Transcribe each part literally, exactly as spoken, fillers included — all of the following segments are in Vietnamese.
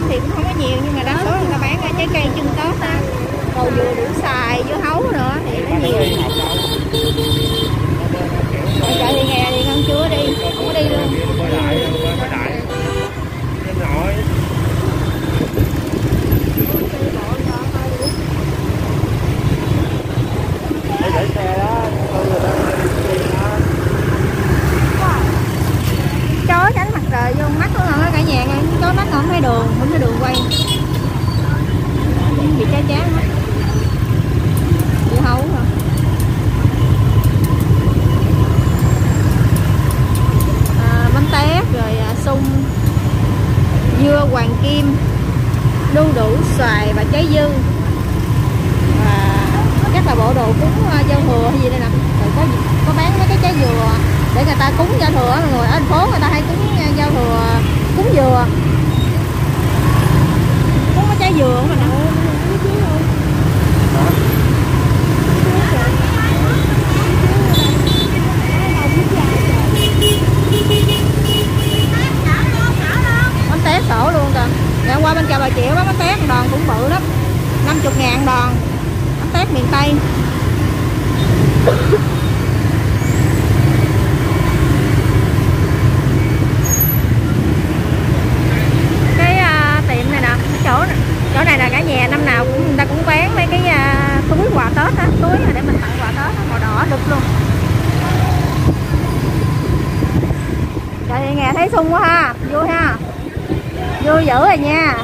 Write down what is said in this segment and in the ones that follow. không thì cũng không có nhiều, nhưng mà đa số người ta bán cái trái cây chưng Tết á, còn vừa đủ xài, dưa hấu nữa thì nó nhiều. Ở chợ Thị Nghè thì con chưa đi, không có đi luôn. Chó tránh mặt trời vô mắt nó ngon cả nhà, chó mắt không thấy đường, không thấy đường quay. Bị chá chá hết. Dưa hấu rồi. À, bánh tét rồi à, sung dưa hoàng kim, đu đủ xoài và trái dư. Và chắc là bộ đồ cúng giao thừa hay gì đây nè. Rồi có có bán mấy cái trái dừa để người ta cúng giao thừa, mọi người ở thành phố người ta hay cúng giao thừa, cúng dừa. Cúng cái trái dừa của mình nè. Bánh tét sổ luôn kìa. Ngày qua bên chợ Bà Triệu bán bánh tét đòn cũng bự lắm, năm mươi ngàn đòn. Bánh tét miền Tây. Cái uh, tiệm này nè, chỗ chỗ này là cả nhà năm nào cũng người ta cũng bán mấy cái uh, túi quà Tết á, túi để mình tặng quà Tết á, màu đỏ đực luôn. Trời Nghè thấy sung quá ha, vui ha, vui dữ rồi nha.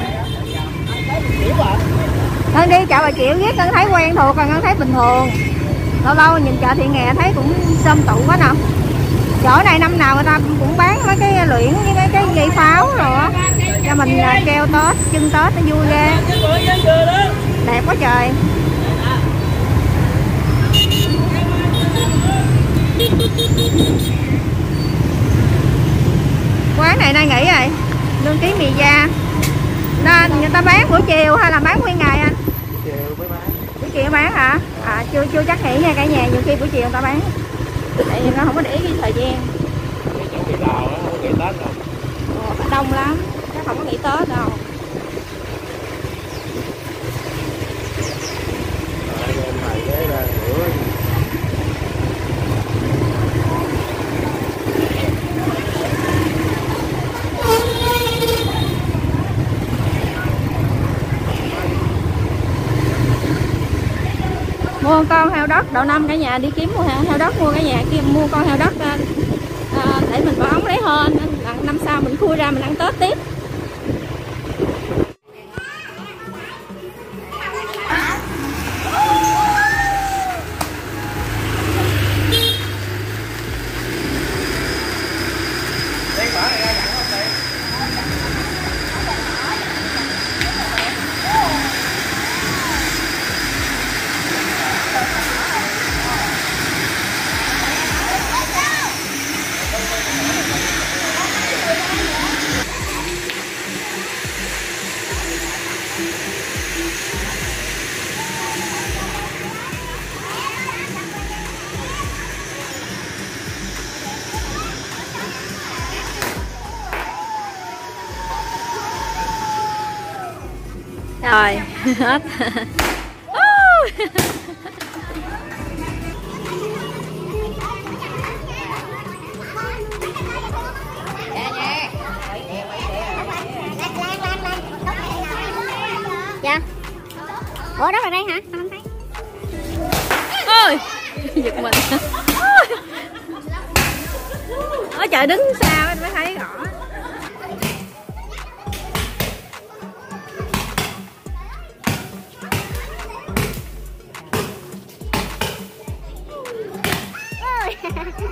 Con đi chợ Bà Triệu ghét, con thấy quen thuộc còn con thấy bình thường. Lâu lâu nhìn chợ Thị Nghè thấy cũng xôm tụ quá nè. Chỗ này năm nào người ta cũng bán mấy cái luyện với mấy cái dây pháo rồi á, cho mình treo Tết, chân Tết nó vui ghê. Đẹp quá trời. Quán này nay nghỉ rồi, lương ký mì da. Nên người ta bán buổi chiều hay là bán nguyên ngày anh? Buổi chiều mới bán. Buổi chiều bán hả? À, chưa chưa chắc nghỉ nha cả nhà, nhiều khi buổi chiều người ta bán. Tại vì nó không có để ý thời gian. Chỗ đi Lào á, không nghỉ Tết đâu. Ồ, đông lắm, nó không có nghỉ Tết đâu. Mua con heo đất đầu năm cả nhà đi kiếm mua heo đất, mua cả nhà kia mua con heo đất à, để mình bỏ ống lấy hơn, năm sau mình khui ra mình ăn Tết tiếp. Rồi, hết. Dạ. Ủa đó là đây hả? Không thấy. Ôi, giật mình. Ở chợ đứng sao em mới thấy rõ. Hãy subscribe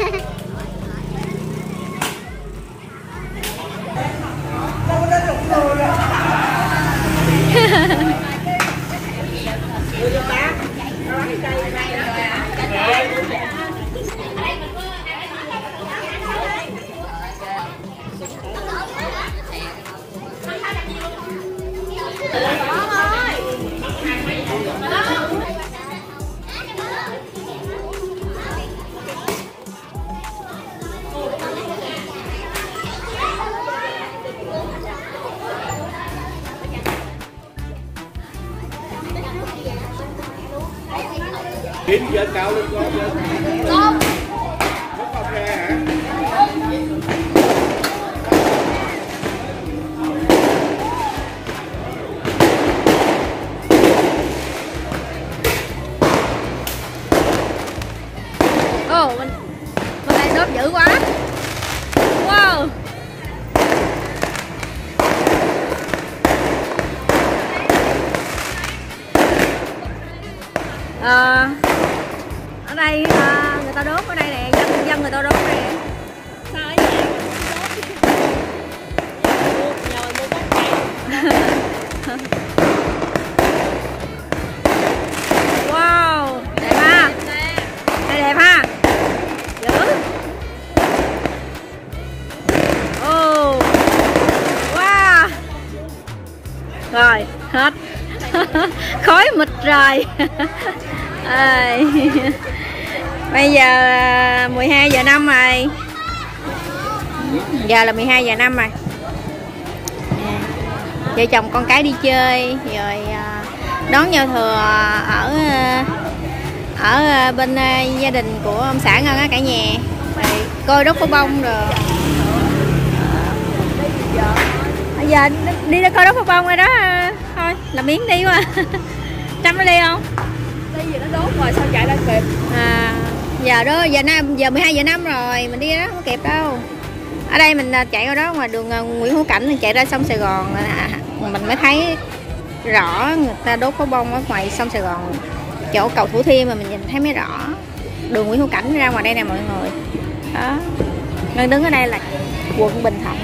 cho kênh Ghiền Mì Gõ để không bỏ lỡ những video hấp dẫn. Kiếm giờ cao lên con lên. Không. Nó còn khe hả? Ồ, mình mình đang đớp dữ quá. Wow. Ờ à, ở đây à, người ta đốt ở đây nè, dân dân người ta đốt nè. Sao ở nhà đốt? Nhờ mua bóng cây. Wow, đẹp ha. Đây đẹp ha. Dữ. Oh. Wow. Rồi, hết. Khói mịt rồi. À, bây giờ mười hai giờ năm rồi. Giờ là mười hai giờ năm rồi. Vợ chồng con cái đi chơi rồi đón giao thừa ở ở bên gia đình của ông xã Ngân á cả nhà. Rồi coi đốt pháo bông rồi. Bây giờ đi coi đốt pháo bông rồi đó. Thôi làm miếng đi quá. Trăm nó đi không? Giờ nó đốt rồi sao chạy ra kịp. À, giờ đó giờ năm giờ mười hai giờ năm rồi mình đi đó không kịp đâu. Ở đây mình chạy ra đó ngoài đường Nguyễn Hữu Cảnh, mình chạy ra sông Sài Gòn à, mình mới thấy rõ người ta đốt pháo bông ở ngoài sông Sài Gòn chỗ cầu Thủ Thiêm mà mình nhìn thấy mới rõ. Đường Nguyễn Hữu Cảnh ra ngoài đây nè mọi người. Đó. Ngân đứng ở đây là quận Bình Thạnh.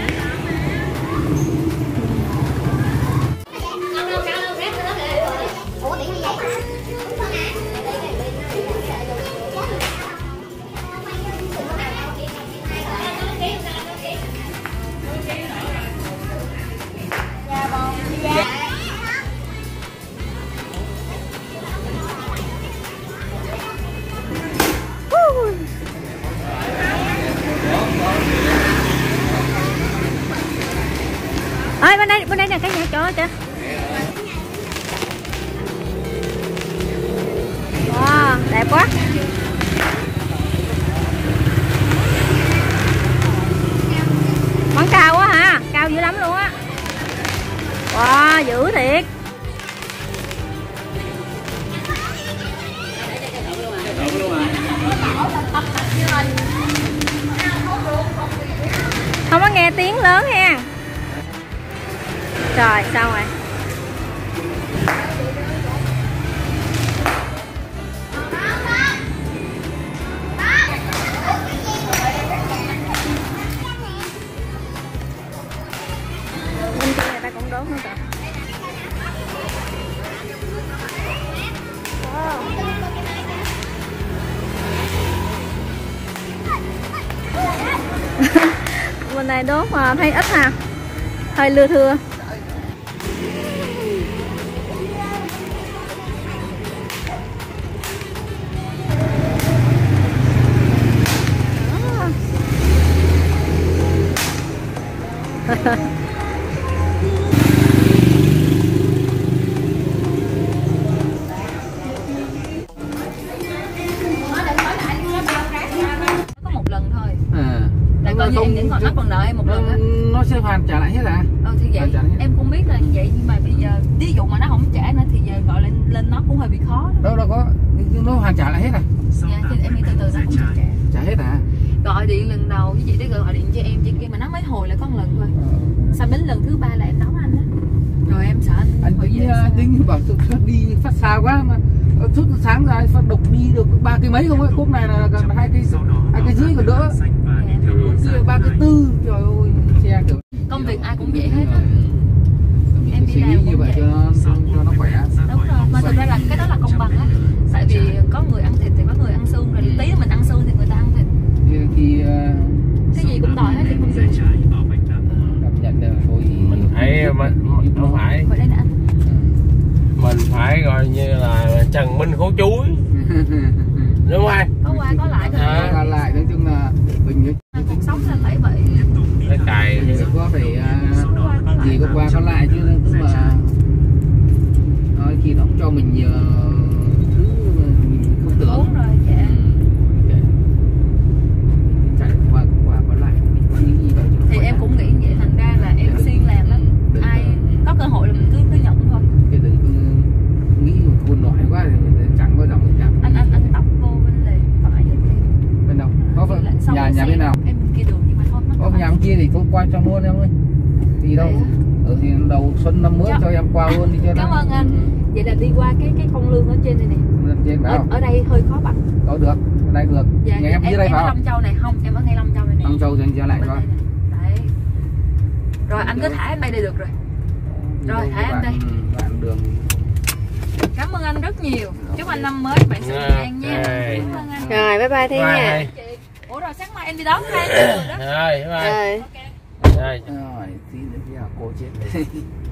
Bên đây, bên đây nè cái nhà chỗ kìa. Wow, đẹp quá. Món cao quá hả? Cao dữ lắm luôn á. Wow, dữ thiệt. Không có nghe tiếng lớn ha. Rồi, xong rồi. Bên kia người ta cũng đốt nữa rồi. Bên này đốt mà thấy ít ha. Hơi lưa thưa. Mấy không ấy, cốc này là hai cây, hai cây dưới còn đỡ, ba cây tư, trời ơi, xe kiểu. Công việc ai cũng vậy hết á. Em đi làm như vậy cho nó, cho nó khỏe. Đúng rồi, mà thực ra là cái đó là công bằng á. Tại vì có người ăn thịt thì có người ăn xương, rồi tí mình ăn xương thì người ta ăn thịt. Thì, thì cái gì cũng đòi hết thì cũng được. Cảm nhận được thôi. Mình thấy mình không phải. Mình phải gọi như là Trần Minh Khố Chuối. Đúng không? Có qua có lại thôi. À, có lại nói chung là mình cuộc sống là phải vậy. Cái cài thì có phải uh, gì có qua có lại chứ tức là nói khi nó cho mình uh, thứ mình không tưởng. Uống rồi, dạ. Okay. Chạy qua qua qua lại mình có những gì đó. Thì em cũng nghĩ vậy, thành ra là em siêng làm lắm. Ai có cơ hội là mình cứ cứ nhận thôi. Cái đừng cứ nghĩ buồn nổi quá thì chẳng có dòng chạm. Anh anh anh tóc vô bên này phải vậy. Bên đâu? Có phải nhà nhà bên nào? Em bên kia đường nhưng mà thôi mất. Có nhà bên kia thì cũng qua trong luôn em ơi. Đi đâu? Ừ thì đầu xuân năm mới dạ. Cho em qua luôn đi cho cảm ơn anh. Vậy là đi qua cái cái con lương ở trên này nè. Trên ở, ở đây hơi khó bắt. Có được, ở đây được. Dạ, nhà em dưới đây phải không? Long Châu này không, em ở ngay Long Châu này nè. Long Châu thì anh ra lại coi. Đấy. Rồi anh cứ thả em đây đây được rồi. Rồi thả em đây. Đoạn đường. Cảm ơn anh rất nhiều. Chúc anh năm mới bạn sẽ bình an nha. Cảm ơn anh. Rồi bye bye Thi nha. Ủa rồi sáng mai em đi đón hai người đó. Rồi bye bye. Rồi. Rồi. Rồi, tí nữa kia cô chết.